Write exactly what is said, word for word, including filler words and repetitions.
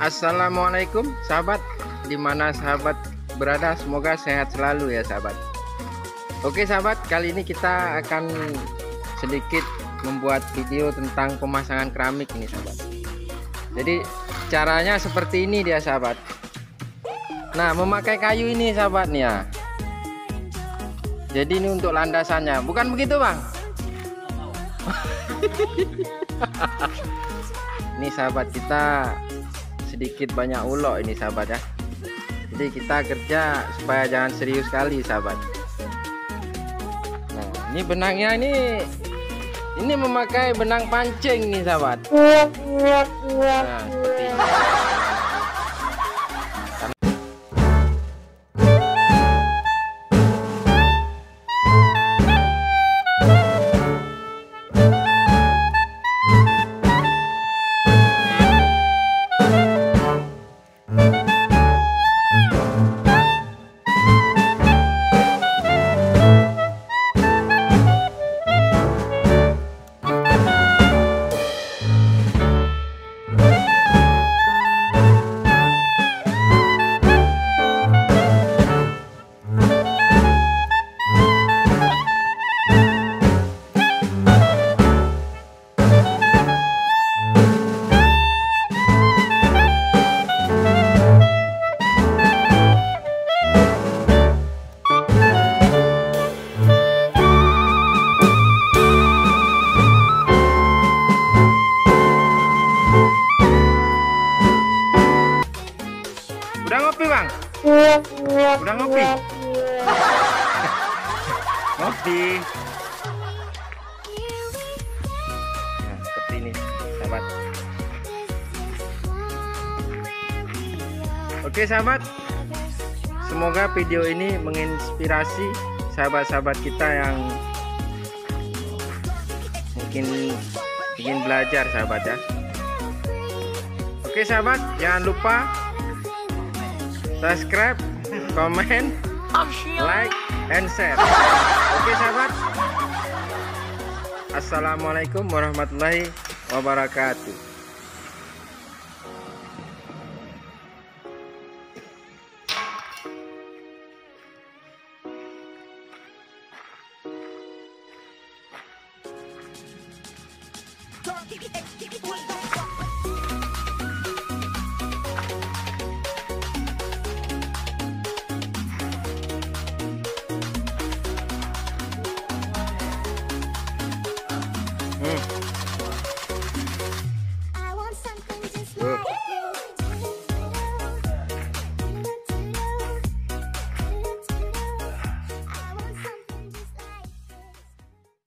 Assalamualaikum sahabat, dimana sahabat berada, semoga sehat selalu ya sahabat. Oke sahabat, kali ini kita akan sedikit membuat video tentang pemasangan keramik ini sahabat. Jadi caranya seperti ini dia sahabat. Nah, memakai kayu ini sahabatnya. Jadi ini untuk landasannya, bukan begitu bang? Ini sahabat, kita sedikit banyak ulok ini sahabat ya. Jadi kita kerja supaya jangan serius kali sahabat. Nah, ini benangnya ini ini memakai benang pancing nih sahabat. Nah, seperti ini. Udah ngopi bang? Udah ngopi? Ngopi. Nah, seperti ini sahabat. Oke sahabat, semoga video ini menginspirasi sahabat-sahabat kita yang mungkin ingin belajar sahabat ya. Oke sahabat, jangan lupa subscribe, komen, like, and share. Oke sahabat, assalamualaikum warahmatullahi wabarakatuh.